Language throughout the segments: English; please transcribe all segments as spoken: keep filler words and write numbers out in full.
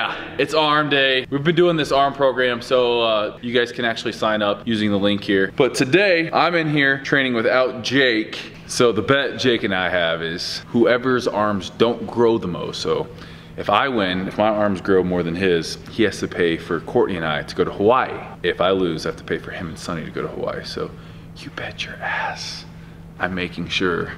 yeah, it's arm day. We've been doing this arm program, so uh, you guys can actually sign up using the link here. But today, I'm in here training without Jake. So the bet Jake and I have is whoever's arms don't grow the most. So if I win, if my arms grow more than his, he has to pay for Courtney and I to go to Hawaii. If I lose, I have to pay for him and Sonny to go to Hawaii. So you bet your ass I'm making sure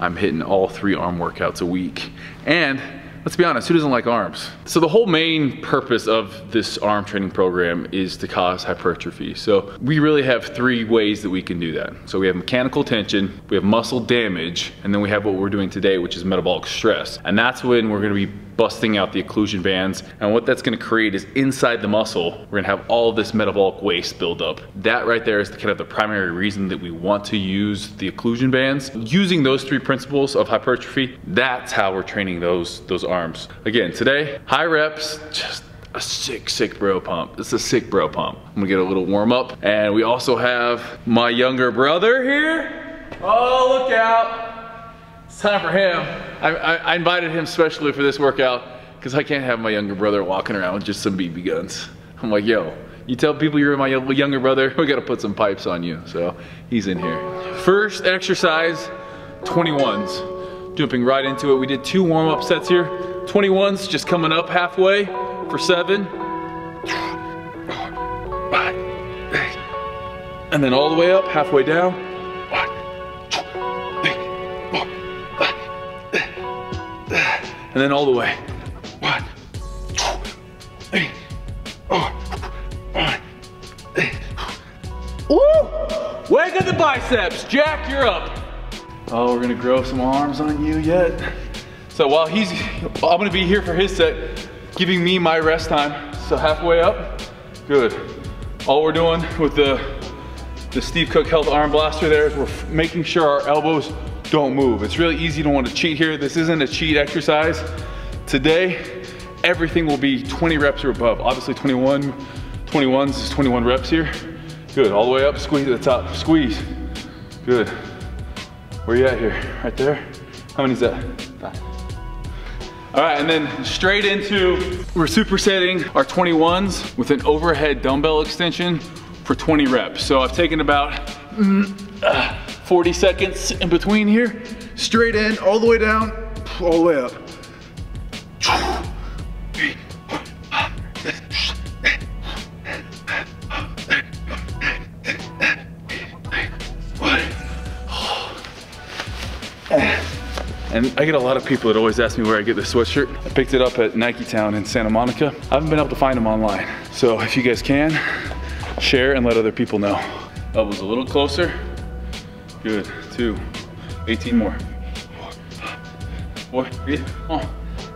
I'm hitting all three arm workouts a week. And let's be honest, who doesn't like arms? So the whole main purpose of this arm training program is to cause hypertrophy. So we really have three ways that we can do that. So we have mechanical tension, we have muscle damage, and then we have what we're doing today, which is metabolic stress. And that's when we're gonna be busting out the occlusion bands. And what that's gonna create is inside the muscle, we're gonna have all this metabolic waste build up. That right there is the kind of the primary reason that we want to use the occlusion bands. Using those three principles of hypertrophy, that's how we're training those, those arms. Arms. Again, today, high reps, just a sick, sick bro pump. It's a sick bro pump. I'm gonna get a little warm up. And we also have my younger brother here. Oh, look out. It's time for him. I, I, I invited him specially for this workout because I can't have my younger brother walking around with just some B B guns. I'm like, yo, you tell people you're my younger brother, we gotta put some pipes on you. So he's in here. First exercise, twenty-ones. Jumping right into it. We did two warm-up sets here. twenty-ones just coming up halfway for seven. And then all the way up, halfway down. And then all the way. Woo! Wake up the biceps. Jack, you're up. Oh, we're gonna grow some arms on you yet. So while he's, I'm gonna be here for his set, giving me my rest time. So halfway up, good. All we're doing with the, the Steve Cook Health Arm Blaster there is we're making sure our elbows don't move. It's really easy to want to cheat here. This isn't a cheat exercise. Today, everything will be twenty reps or above. Obviously twenty-one, twenty-ones is twenty-one reps here. Good, all the way up, squeeze to the top, squeeze, good. Where you at here? Right there? How many is that? Five. All right, and then straight into, we're supersetting our twenty-ones with an overhead dumbbell extension for twenty reps. So I've taken about forty seconds in between here. Straight in, all the way down, all the way up. And I get a lot of people that always ask me where I get this sweatshirt. I picked it up at Nike Town in Santa Monica. I haven't been able to find them online. So if you guys can, share and let other people know. Elbows a little closer. Good, two, eighteen more. Four, three, oh.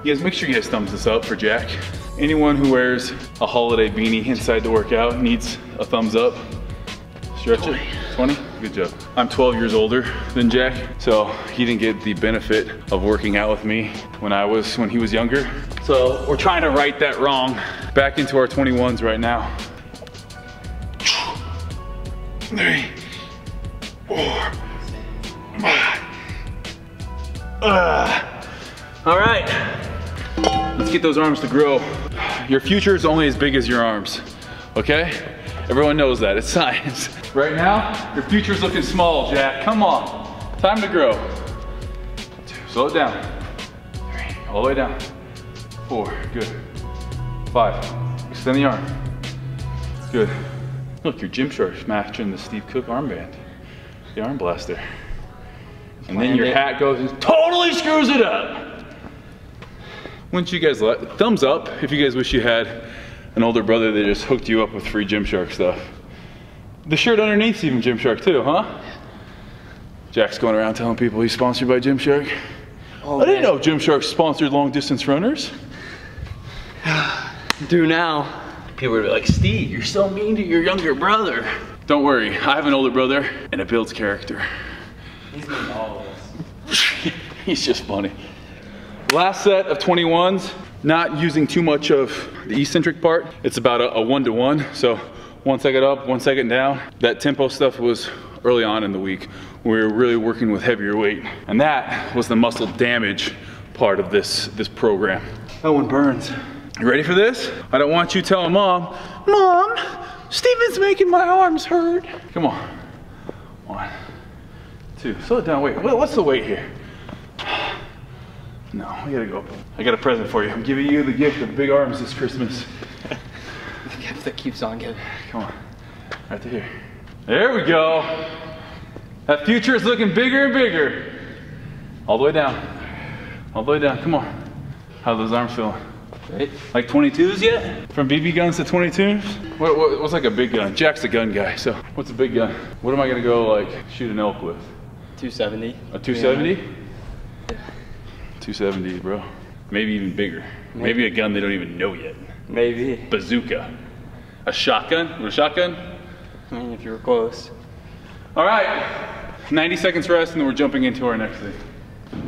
You guys, make sure you guys thumbs this up for Jack. Anyone who wears a holiday beanie inside the workout needs a thumbs up. Stretch twenty. It, twenty. Good job. I'm twelve years older than Jack, so he didn't get the benefit of working out with me when I was, when he was younger. So we're trying to right that wrong. Back into our twenty-ones right now. Three, four, five. Uh, all right, let's get those arms to grow. Your future is only as big as your arms, okay? Everyone knows that, it's science. Right now, your future's looking small, Jack. Come on, time to grow. Two, slow it down. Three, all the way down. Four, good. Five, extend the arm. Good. Look, your Gymshark's matching the Steve Cook armband, the arm blaster. And then your hat goes and totally screws it up. Wouldn't you guys like, thumbs up if you guys wish you had an older brother that just hooked you up with free Gymshark stuff. The shirt underneath's even Gymshark too, huh? Jack's going around telling people he's sponsored by Gymshark. Oh, I didn't man. know Gymshark sponsored long distance runners. Do now. People would be like, Steve, you're so mean to your younger brother. Don't worry, I have an older brother and it builds character. He's doing all of this. He's just funny. Last set of twenty-ones, not using too much of the eccentric part. It's about a one-to-one, -one, so one second up, one second down. That tempo stuff was early on in the week. We were really working with heavier weight. And that was the muscle damage part of this, this program. That one burns. You ready for this? I don't want you telling mom, Mom, Steven's making my arms hurt. Come on. One, two, slow it down. Wait, what's the weight here? No, we gotta go up. I got a present for you. I'm giving you the gift of big arms this Christmas. The gift that keeps on giving. Come on. Right to here. There we go. That future is looking bigger and bigger. All the way down. All the way down. Come on. How are those arms feeling? Right. Like twenty-twos yet? From B B guns to twenty-twos? What, what, what's like a big gun? Jack's a gun guy, so what's a big gun? What am I gonna go like shoot an elk with? two seventy. A two seventy? Yeah. two seventy, bro. Maybe even bigger. Maybe. Maybe a gun they don't even know yet. Maybe. Bazooka. A shotgun? With a shotgun? I mean, if you were close. All right. ninety seconds rest, and then we're jumping into our next thing.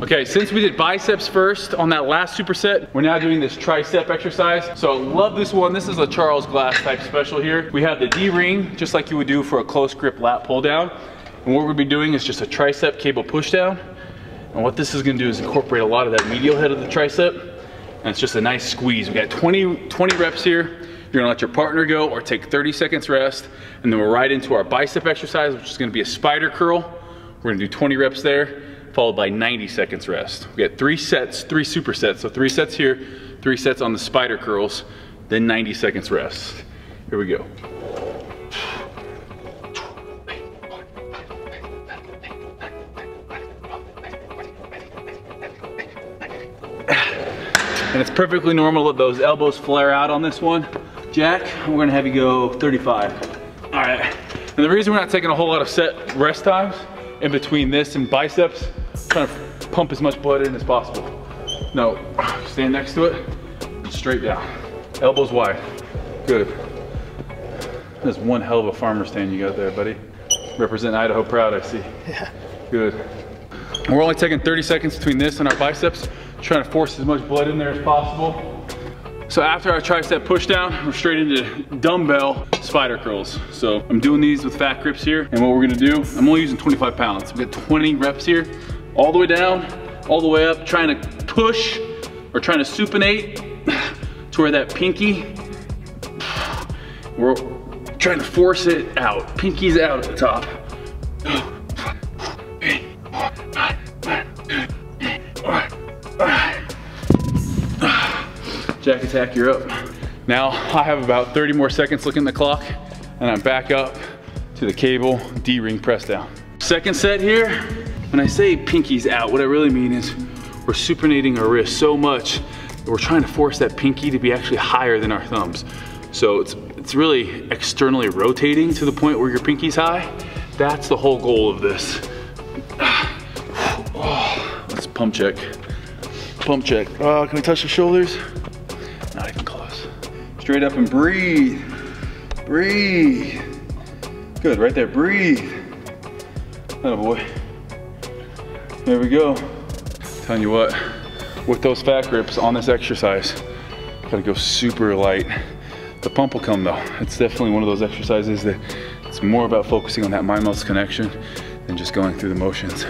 Okay, since we did biceps first on that last superset, we're now doing this tricep exercise. So love this one. This is a Charles Glass type special here. We have the D-ring, just like you would do for a close grip lat pull down. And what we'll be doing is just a tricep cable push down. And what this is gonna do is incorporate a lot of that medial head of the tricep. And it's just a nice squeeze. We got twenty, twenty reps here. You're gonna let your partner go or take thirty seconds rest. And then we're right into our bicep exercise, which is gonna be a spider curl. We're gonna do twenty reps there, followed by ninety seconds rest. We got three sets, three supersets. So three sets here, three sets on the spider curls, then ninety seconds rest. Here we go. And it's perfectly normal that those elbows flare out on this one. Jack, we're gonna have you go thirty-five. All right, and the reason we're not taking a whole lot of set rest times in between this and biceps, trying to pump as much blood in as possible. No, stand next to it, straight down. Elbows wide, good. That's one hell of a farmer stand you got there, buddy. Represent Idaho proud, I see. Yeah. Good. We're only taking thirty seconds between this and our biceps, trying to force as much blood in there as possible. So after our tricep push down, we're straight into dumbbell spider curls. So I'm doing these with fat grips here. And what we're gonna do, I'm only using twenty-five pounds. We've got twenty reps here, all the way down, all the way up, trying to push or trying to supinate toward that pinky. We're trying to force it out. Pinky's out at the top. Jack attack, you're up. Now I have about thirty more seconds looking at the clock and I'm back up to the cable D-ring press down. Second set here, when I say pinky's out, what I really mean is we're supinating our wrist so much that we're trying to force that pinky to be actually higher than our thumbs. So it's, it's really externally rotating to the point where your pinky's high. That's the whole goal of this. Oh, let's pump check. Pump check. Uh, can we touch the shoulders? Not even close. Straight up and breathe. Breathe. Good, right there, breathe. Oh boy. There we go. I'm telling you what, with those fat grips on this exercise, gotta go super light. The pump will come though. It's definitely one of those exercises that it's more about focusing on that mind-muscle connection than just going through the motions.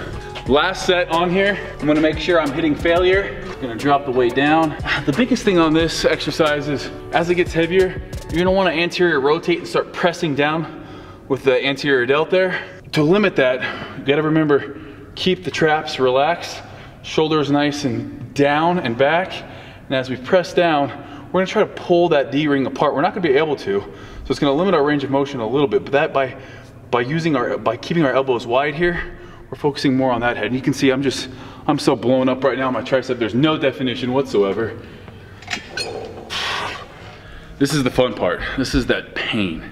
Last set on here, I'm gonna make sure I'm hitting failure. Gonna drop the weight down. The biggest thing on this exercise is, as it gets heavier, you're gonna wanna anterior rotate and start pressing down with the anterior delt there. To limit that, you gotta remember, keep the traps relaxed, shoulders nice and down and back. And as we press down, we're gonna try to pull that D-ring apart. We're not gonna be able to, so it's gonna limit our range of motion a little bit, but that by, by, using our, by keeping our elbows wide here, we're focusing more on that head. And you can see I'm just, I'm so blown up right now. My tricep, there's no definition whatsoever. This is the fun part. This is that pain.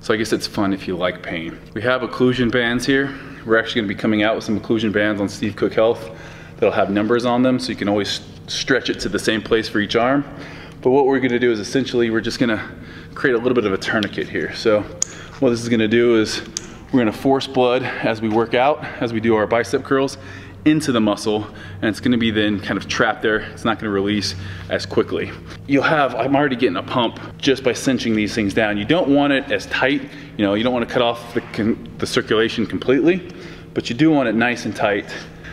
So I guess it's fun if you like pain. We have occlusion bands here. We're actually gonna be coming out with some occlusion bands on Steve Cook Health that'll have numbers on them so you can always stretch it to the same place for each arm. But what we're gonna do is essentially we're just gonna create a little bit of a tourniquet here. So what this is gonna do is we're gonna force blood as we work out, as we do our bicep curls, into the muscle, and it's gonna be then kind of trapped there. It's not gonna release as quickly. You'll have, I'm already getting a pump just by cinching these things down. You don't want it as tight, you know, you don't wanna cut off the, the circulation completely, but you do want it nice and tight.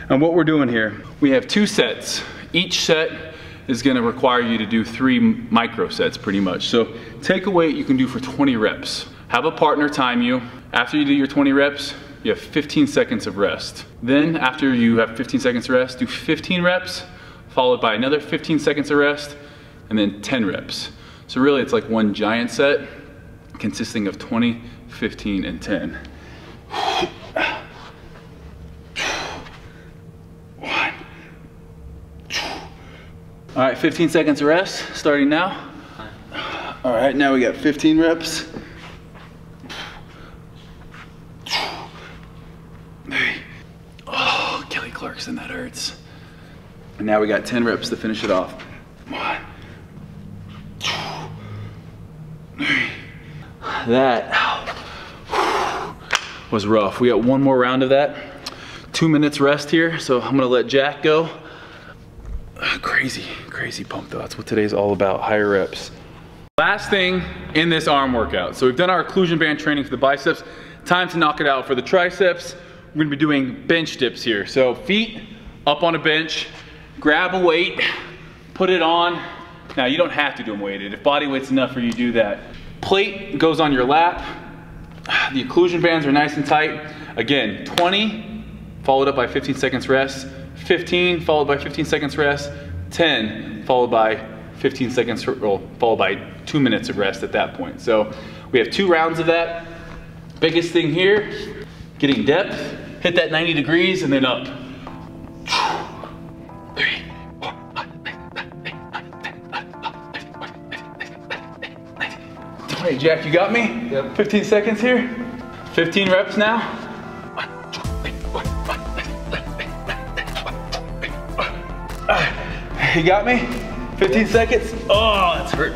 And what we're doing here, we have two sets. Each set is gonna require you to do three micro sets pretty much. So take a weight you can do for twenty reps. Have a partner time you. After you do your twenty reps, you have fifteen seconds of rest. Then after you have fifteen seconds of rest, do fifteen reps, followed by another fifteen seconds of rest, and then ten reps. So really it's like one giant set consisting of twenty, fifteen, and ten. One. All right, fifteen seconds of rest, starting now. All right, now we got fifteen reps. Oh, Kelly Clarkson, that hurts. And now we got ten reps to finish it off. One. That was rough. We got one more round of that. Two minutes rest here, so I'm gonna let Jack go. Uh, crazy, crazy pump though. That's what today's all about, higher reps. Last thing in this arm workout. So we've done our occlusion band training for the biceps. Time to knock it out for the triceps. We're gonna be doing bench dips here. So feet up on a bench, grab a weight, put it on. Now you don't have to do them weighted. If body weight's enough for you, do that. Plate goes on your lap. The occlusion bands are nice and tight. Again, twenty followed up by fifteen seconds rest, fifteen followed by fifteen seconds rest, ten followed by fifteen seconds, well, followed by two minutes of rest at that point. So we have two rounds of that. Biggest thing here, getting depth, hit that ninety degrees and then up. Hey Jack, you got me? Yep. fifteen seconds here. fifteen reps now. You got me? fifteen seconds. Oh, that's hurt.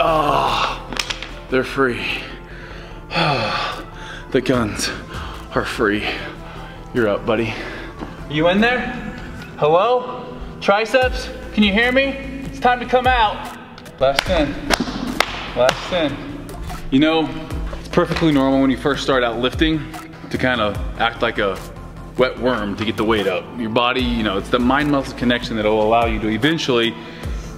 Oh, they're free. The guns are free. You're up, buddy. You in there? Hello? Triceps? Can you hear me? It's time to come out. Last ten. Last ten. You know, it's perfectly normal when you first start out lifting to kind of act like a wet worm to get the weight up. Your body, you know, it's the mind-muscle connection that'll allow you to eventually,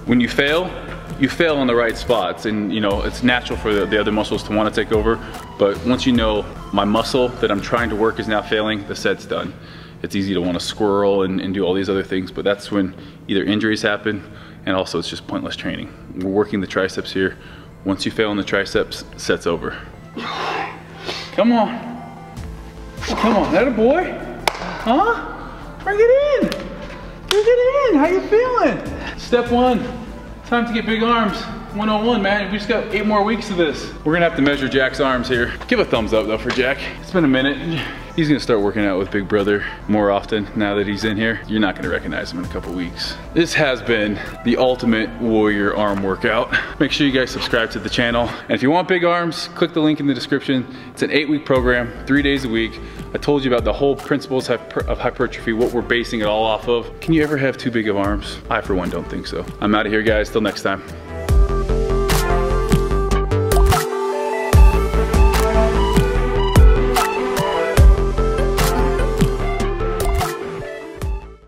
when you fail, you fail on the right spots. And you know, it's natural for the, the other muscles to want to take over. But once you know my muscle that I'm trying to work is now failing, the set's done. It's easy to want to squirrel and, and do all these other things, but that's when either injuries happen and also it's just pointless training. We're working the triceps here. Once you fail in the triceps, set's over. Come on. Come on, that a boy? Huh? Bring it in. Bring it in. How you feeling? Step one, time to get big arms. one oh one, man. We just got eight more weeks of this. We're gonna have to measure Jack's arms here. Give a thumbs up though for Jack. It's been a minute. He's gonna start working out with Big Brother more often now that he's in here. You're not gonna recognize him in a couple weeks. This has been the Ultimate Warrior Arm Workout. Make sure you guys subscribe to the channel. And if you want big arms, click the link in the description. It's an eight week program, three days a week. I told you about the whole principles of hypertrophy, what we're basing it all off of. Can you ever have too big of arms? I for one don't think so. I'm out of here guys, till next time.